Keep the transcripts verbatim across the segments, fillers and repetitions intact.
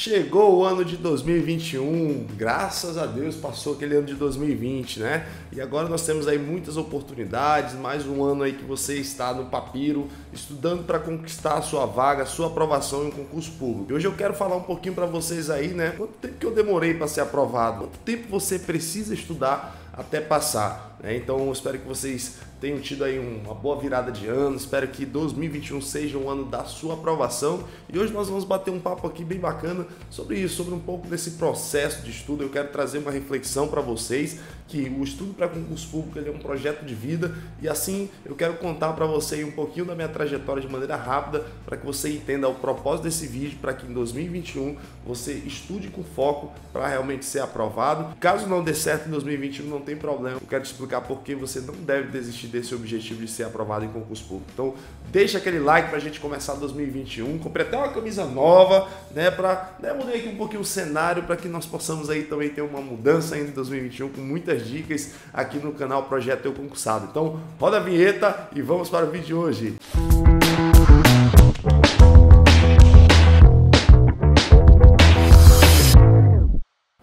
Chegou o ano de dois mil e vinte e um, graças a Deus passou aquele ano de dois mil e vinte, né? E agora nós temos aí muitas oportunidades, mais um ano aí que você está no Papiro, estudando para conquistar a sua vaga, a sua aprovação em um concurso público. E hoje eu quero falar um pouquinho para vocês aí, né? Quanto tempo que eu demorei para ser aprovado? Quanto tempo você precisa estudar até passar, né? Então eu espero que vocês tenham tido aí uma boa virada de ano, espero que dois mil e vinte e um seja um ano da sua aprovação, e hoje nós vamos bater um papo aqui bem bacana sobre isso, sobre um pouco desse processo de estudo. Eu quero trazer uma reflexão para vocês, que o estudo para concurso público ele é um projeto de vida, e assim eu quero contar para você um pouquinho da minha trajetória de maneira rápida, para que você entenda o propósito desse vídeo, para que em dois mil e vinte e um você estude com foco para realmente ser aprovado. Caso não dê certo em dois mil e vinte e um, não tem problema, eu quero te explicar por que você não deve desistir desse objetivo de ser aprovado em concurso público. Então deixa aquele like pra gente começar dois mil e vinte e um, comprei até uma camisa nova, né, pra né, mudar aqui um pouquinho o cenário, para que nós possamos aí também ter uma mudança ainda em dois mil e vinte e um, com muitas dicas aqui no canal Projeto Eu Concursado. Então roda a vinheta e vamos para o vídeo de hoje.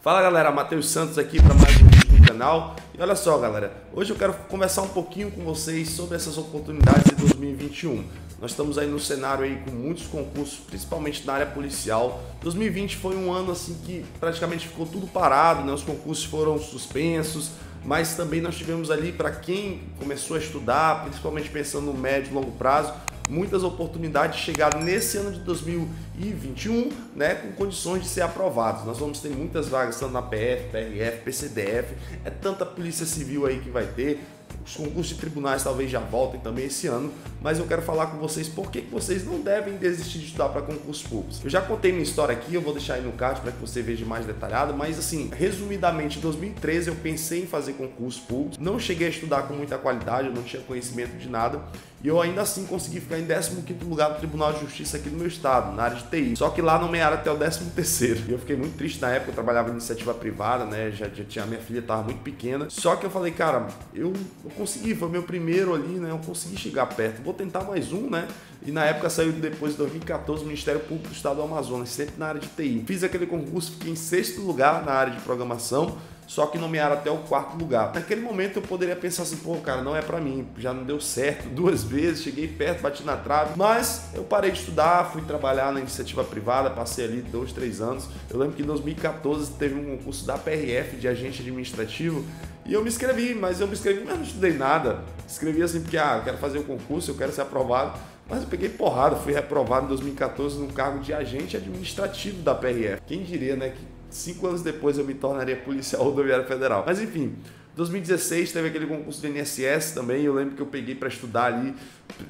Fala galera, Matheus Santos aqui para mais um vídeo no canal. E olha só galera, hoje eu quero conversar um pouquinho com vocês sobre essas oportunidades de dois mil e vinte e um. Nós estamos aí no cenário aí com muitos concursos, principalmente na área policial. dois mil e vinte foi um ano assim que praticamente ficou tudo parado, né? Os concursos foram suspensos, mas também nós tivemos ali, para quem começou a estudar, principalmente pensando no médio e longo prazo, muitas oportunidades de chegar nesse ano de dois mil e vinte e um, né, com condições de ser aprovados. Nós vamos ter muitas vagas, tanto na P F, P R F, P C D F, é tanta polícia civil aí que vai ter. Os concursos de tribunais talvez já voltem também esse ano, mas eu quero falar com vocês por que vocês não devem desistir de estudar para concursos públicos. Eu já contei minha história aqui, eu vou deixar aí no card para que você veja mais detalhado, mas assim, resumidamente, em dois mil e treze eu pensei em fazer concursos públicos, não cheguei a estudar com muita qualidade, eu não tinha conhecimento de nada, e eu ainda assim consegui ficar em décimo quinto lugar do Tribunal de Justiça aqui no meu estado, na área de T I, só que lá nomearam até o décimo terceiro, e eu fiquei muito triste na época. Eu trabalhava em iniciativa privada, né, já, já tinha, minha filha estava muito pequena, só que eu falei, cara, eu Eu consegui, foi meu primeiro ali, né? Eu consegui chegar perto, vou tentar mais um, né? E na época saiu depois de dois mil e quatorze o Ministério Público do Estado do Amazonas, sempre na área de T I. Fiz aquele concurso, fiquei em sexto lugar na área de programação, só que nomearam até o quarto lugar. Naquele momento eu poderia pensar assim, pô, cara, não é pra mim, já não deu certo duas vezes, cheguei perto, bati na trave, mas eu parei de estudar, fui trabalhar na iniciativa privada, passei ali dois, três anos. Eu lembro que em dois mil e quatorze teve um concurso da P R F de agente administrativo, e eu me inscrevi, mas eu me inscrevi, mas não estudei nada. Escrevi assim porque, ah, eu quero fazer o concurso, eu quero ser aprovado. Mas eu peguei porrada, fui reprovado em dois mil e quatorze no cargo de agente administrativo da P R F. Quem diria, né, que cinco anos depois eu me tornaria policial rodoviário federal. Mas enfim, dois mil e dezesseis teve aquele concurso do I N S S também, eu lembro que eu peguei para estudar ali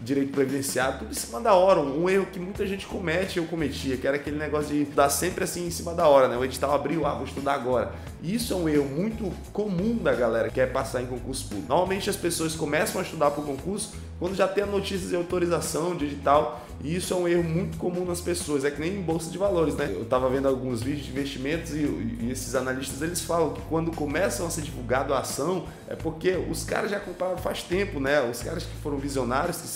direito previdenciário, tudo em cima da hora, um erro que muita gente comete, eu cometia, que era aquele negócio de estudar sempre assim em cima da hora, né? O edital abriu, ah, vou estudar agora. E isso é um erro muito comum da galera que quer passar em concurso público. Normalmente as pessoas começam a estudar para o concurso quando já tem a notícia de autorização de edital, e isso é um erro muito comum nas pessoas, é que nem em bolsa de valores, né? Eu tava vendo alguns vídeos de investimentos e, e esses analistas, eles falam que quando começam a ser divulgado a ação, é porque os caras já compraram faz tempo, né? Os caras que foram visionários, que,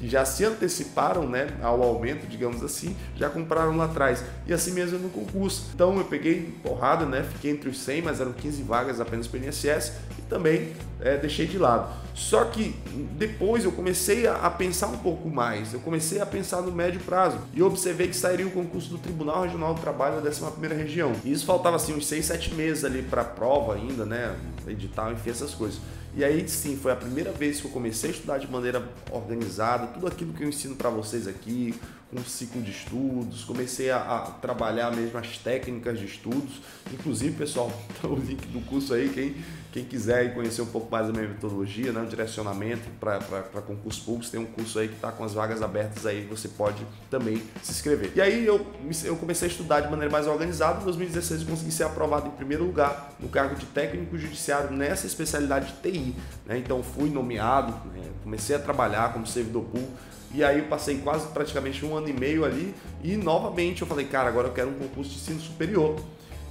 que já se anteciparam, né, ao aumento, digamos assim, já compraram lá atrás. E assim mesmo no concurso. Então eu peguei porrada, né? Fiquei entre os cem, mas eram quinze vagas apenas para o I N S S, e também é, deixei de lado. Só que depois eu comecei a, a pensar um pouco mais, eu comecei a pensar no médio prazo, e observei que sairia o concurso do Tribunal Regional do Trabalho da décima primeira região. E isso faltava assim uns seis, sete meses ali para a prova ainda, né? Edital, enfim, essas coisas. E aí sim, foi a primeira vez que eu comecei a estudar de maneira organizada, tudo aquilo que eu ensino para vocês aqui, um ciclo de estudos, comecei a, a trabalhar mesmo as técnicas de estudos, inclusive pessoal, tá o link do curso aí, quem, quem quiser conhecer um pouco mais da minha metodologia, né, o direcionamento para concursos públicos, tem um curso aí que está com as vagas abertas aí, você pode também se inscrever. E aí eu, eu comecei a estudar de maneira mais organizada, em dois mil e dezesseis eu consegui ser aprovado em primeiro lugar no cargo de técnico judiciário nessa especialidade de T I, né? Então fui nomeado, né, comecei a trabalhar como servidor público. E aí eu passei quase praticamente um ano e meio ali, e novamente eu falei, cara, agora eu quero um concurso de ensino superior.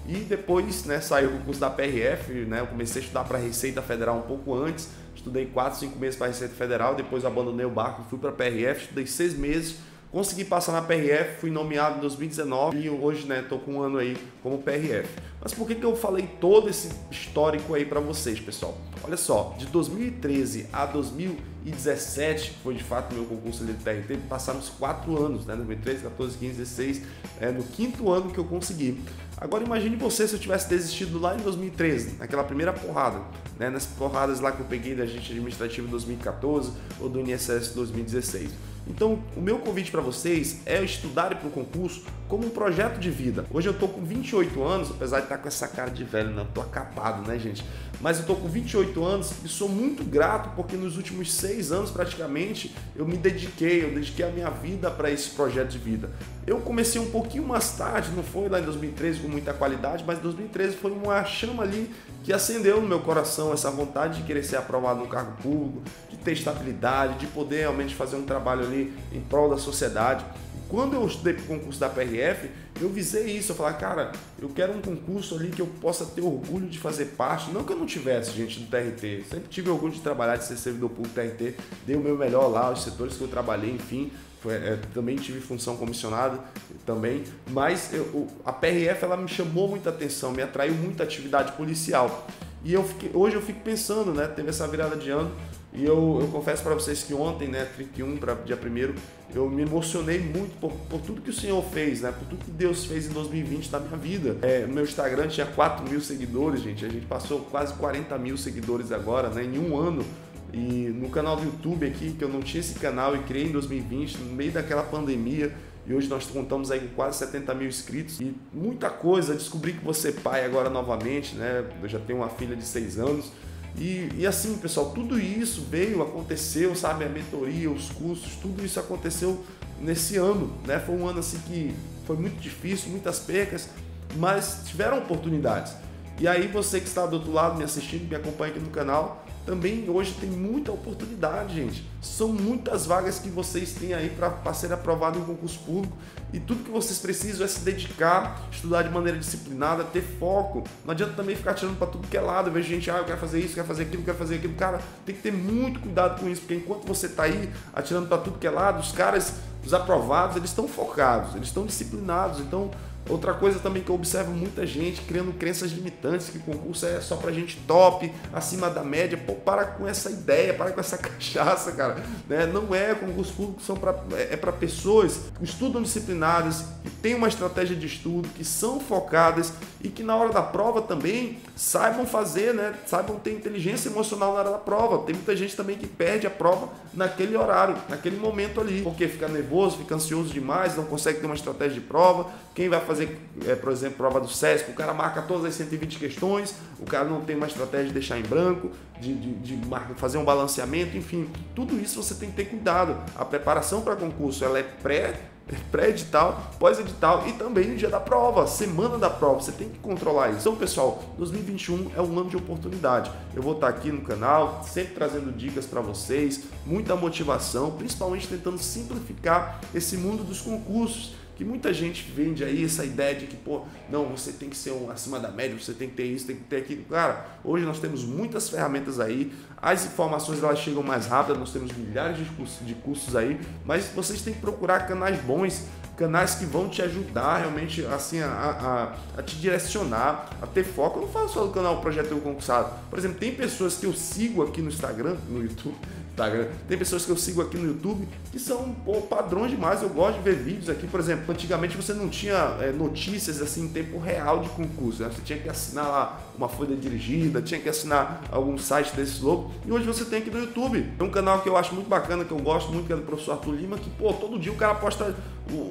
E depois, né, saiu o concurso da P R F, né, eu comecei a estudar para a Receita Federal um pouco antes, estudei quatro, cinco meses para a Receita Federal, depois abandonei o barco, fui para a P R F, estudei seis meses, Consegui passar na P R F, fui nomeado em dois mil e dezenove e hoje, né, tô com um ano aí como P R F. Mas por que que eu falei todo esse histórico aí para vocês, pessoal? Olha só, de dois mil e treze a dois mil e dezessete, que foi de fato meu concurso ali do T R T, passaram os quatro anos, né? dois mil e treze, quatorze, quinze, dezesseis, é, no quinto ano que eu consegui. Agora imagine você se eu tivesse desistido lá em dois mil e treze, naquela primeira porrada, né? Nas porradas lá que eu peguei da agente administrativa em dois mil e quatorze ou do I N S S em dois mil e dezesseis. Então, o meu convite para vocês é estudarem para o concurso como um projeto de vida. Hoje eu tô com vinte e oito anos, apesar de estar com essa cara de velho, não, tô acabado, né, gente? Mas eu tô com vinte e oito anos e sou muito grato porque nos últimos seis anos, praticamente, eu me dediquei, eu dediquei a minha vida para esse projeto de vida. Eu comecei um pouquinho mais tarde, não foi lá em dois mil e treze com muita qualidade, mas dois mil e treze foi uma chama ali que acendeu no meu coração essa vontade de querer ser aprovado no cargo público, de ter estabilidade, de poder realmente fazer um trabalho ali em prol da sociedade. Quando eu estudei para o concurso da P R F, eu visei isso, eu falei, cara, eu quero um concurso ali que eu possa ter orgulho de fazer parte, não que eu não tivesse, gente, do T R T, eu sempre tive orgulho de trabalhar, de ser servidor público do T R T, dei o meu melhor lá, os setores que eu trabalhei, enfim, foi, é, também tive função comissionada, também, mas eu, a P R F ela me chamou muita atenção, me atraiu muita atividade policial, e eu fiquei, hoje eu fico pensando, né, teve essa virada de ano, e eu, eu confesso para vocês que ontem, né, trinta e um para dia primeiro, eu me emocionei muito por, por tudo que o Senhor fez, né, por tudo que Deus fez em dois mil e vinte na minha vida. É, meu Instagram tinha quatro mil seguidores, gente, a gente passou quase quarenta mil seguidores agora, né, em um ano. E no canal do YouTube aqui, que eu não tinha esse canal e criei em dois mil e vinte, no meio daquela pandemia, e hoje nós contamos aí com quase setenta mil inscritos e muita coisa. Descobri que você é pai agora novamente, né, eu já tenho uma filha de seis anos. E, e assim, pessoal, tudo isso veio, aconteceu, sabe, a mentoria, os cursos, tudo isso aconteceu nesse ano, né? Foi um ano assim que foi muito difícil, muitas percas, mas tiveram oportunidades. E aí você que está do outro lado me assistindo, me acompanha aqui no canal, também hoje tem muita oportunidade, gente. São muitas vagas que vocês têm aí para ser aprovado em um concurso público. E tudo que vocês precisam é se dedicar, estudar de maneira disciplinada, ter foco. Não adianta também ficar tirando para tudo que é lado. Eu vejo gente, ah, eu quero fazer isso, quero fazer aquilo, quero fazer aquilo. Cara, tem que ter muito cuidado com isso, porque enquanto você está aí atirando para tudo que é lado, os caras, os aprovados, eles estão focados, eles estão disciplinados. Então, outra coisa também que eu observo muita gente criando crenças limitantes, que o concurso é só pra gente top, acima da média. Pô, para com essa ideia, para com essa cachaça, cara, né? Não é, concurso público são pra, é para pessoas que estudam disciplinadas, que têm uma estratégia de estudo, que são focadas e que na hora da prova também saibam fazer, né? Saibam ter inteligência emocional na hora da prova. Tem muita gente também que perde a prova naquele horário, naquele momento ali, porque fica nervoso, fica ansioso demais, não consegue ter uma estratégia de prova. Quem vai fazer fazer, é, por exemplo, prova do CESPE, o cara marca todas as cento e vinte questões, o cara não tem uma estratégia de deixar em branco, de, de, de fazer um balanceamento, enfim, tudo isso você tem que ter cuidado. A preparação para concurso, ela é pré, pré-edital, pós-edital e também no dia da prova, semana da prova, você tem que controlar isso. Então, pessoal, dois mil e vinte e um é um ano de oportunidade. Eu vou estar aqui no canal, sempre trazendo dicas para vocês, muita motivação, principalmente tentando simplificar esse mundo dos concursos, que muita gente vende aí essa ideia de que, pô, não, você tem que ser um acima da média, você tem que ter isso, tem que ter aquilo. Cara, hoje nós temos muitas ferramentas aí, as informações elas chegam mais rápido, nós temos milhares de cursos, de cursos aí, mas vocês têm que procurar canais bons, canais que vão te ajudar realmente assim a, a, a te direcionar, a ter foco. Eu não falo só do canal Projeto Eu Concursado. Por exemplo, tem pessoas que eu sigo aqui no Instagram, no YouTube, Instagram, tem pessoas que eu sigo aqui no YouTube que são, pô, padrões demais. Eu gosto de ver vídeos aqui, por exemplo, antigamente você não tinha é, notícias assim em tempo real de concurso, né? Você tinha que assinar lá uma folha dirigida, tinha que assinar algum site desse louco, e hoje você tem aqui no YouTube. É um canal que eu acho muito bacana, que eu gosto muito, que é do professor Arthur Lima, que, pô, todo dia o cara posta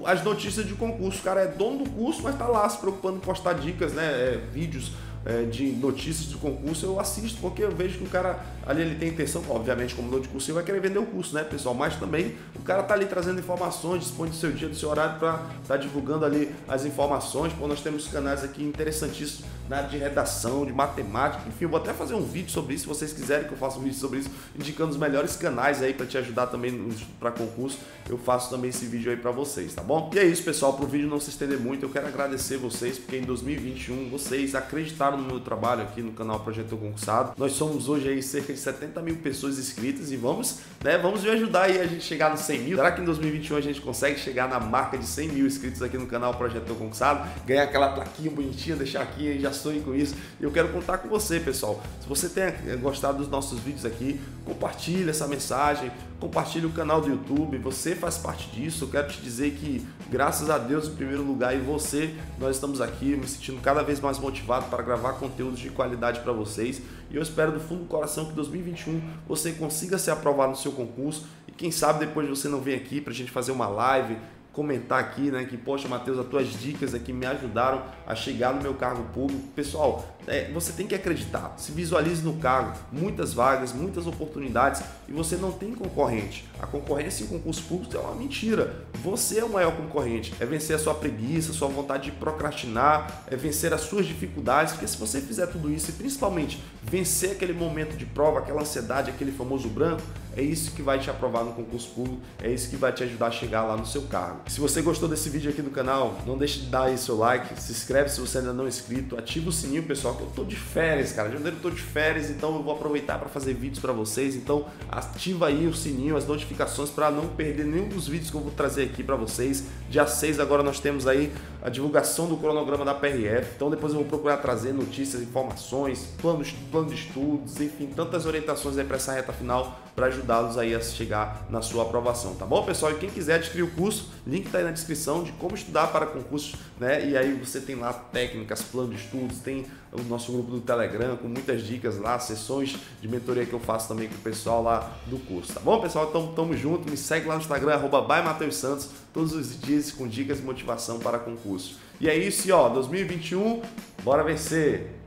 as notícias de concurso. O cara é dono do curso, mas tá lá se preocupando em postar dicas, né? É, vídeos é, de notícias do concurso. Eu assisto porque eu vejo que o cara ali ele tem intenção, obviamente, como dono de curso, ele vai querer vender o curso, né, pessoal? Mas também o cara tá ali trazendo informações, dispõe do seu dia, do seu horário para tá divulgando ali as informações. Pô, nós temos canais aqui interessantíssimos na área de redação, de matemática, enfim, eu vou até fazer um vídeo sobre isso, se vocês quiserem que eu faça um vídeo sobre isso, indicando os melhores canais aí para te ajudar também para concurso. Eu faço também esse vídeo aí para vocês, tá bom? E é isso, pessoal, pro vídeo não se estender muito, eu quero agradecer vocês, porque em dois mil e vinte e um vocês acreditaram no meu trabalho aqui no canal Projeto Eu Concursado. Nós somos hoje aí cerca de setenta mil pessoas inscritas e vamos, né, vamos me ajudar aí a gente chegar nos cem mil. Será que em dois mil e vinte e um a gente consegue chegar na marca de cem mil inscritos aqui no canal Projeto Eu Concursado? Ganhar aquela plaquinha bonitinha, deixar aqui, já sonho com isso. Eu quero contar com você, pessoal. Se você tem gostado dos nossos vídeos aqui, compartilha essa mensagem, compartilha o canal do YouTube, você faz parte disso. Eu quero te dizer que, graças a Deus, em primeiro lugar, e você, nós estamos aqui me sentindo cada vez mais motivado para gravar conteúdos de qualidade para vocês. E eu espero do fundo do coração que em dois mil e vinte e um você consiga se aprovar no seu concurso e quem sabe depois você não vem aqui para a gente fazer uma live, comentar aqui, né, que poxa, Matheus, as tuas dicas aqui me ajudaram a chegar no meu cargo público. Pessoal, é, você tem que acreditar, se visualize no cargo, muitas vagas, muitas oportunidades e você não tem concorrente. A concorrência em concurso público é uma mentira, você é o maior concorrente, é vencer a sua preguiça, a sua vontade de procrastinar, é vencer as suas dificuldades, porque se você fizer tudo isso e principalmente vencer aquele momento de prova, aquela ansiedade, aquele famoso branco, é isso que vai te aprovar no concurso público, é isso que vai te ajudar a chegar lá no seu cargo. Se você gostou desse vídeo aqui do canal, não deixe de dar aí seu like, se inscreve se você ainda não é inscrito, ativa o sininho, pessoal, que eu tô de férias, cara, de janeiro eu tô de férias, então eu vou aproveitar para fazer vídeos para vocês, então ativa aí o sininho, as notificações para não perder nenhum dos vídeos que eu vou trazer aqui para vocês. Dia seis agora nós temos aí a divulgação do cronograma da P R F, então depois eu vou procurar trazer notícias, informações, planos, plano de estudos, enfim, tantas orientações aí para essa reta final para ajudá-los aí a chegar na sua aprovação, tá bom, pessoal? E quem quiser adquirir o curso, link está aí na descrição de como estudar para concursos, né? E aí você tem lá técnicas, plano de estudos, tem o nosso grupo do Telegram com muitas dicas lá, sessões de mentoria que eu faço também com o pessoal lá do curso, tá bom, pessoal? Então tamo junto, me segue lá no Instagram, arroba by Matheus Santos, todos os dias com dicas e motivação para concurso. E é isso, ó, dois mil e vinte e um, bora vencer!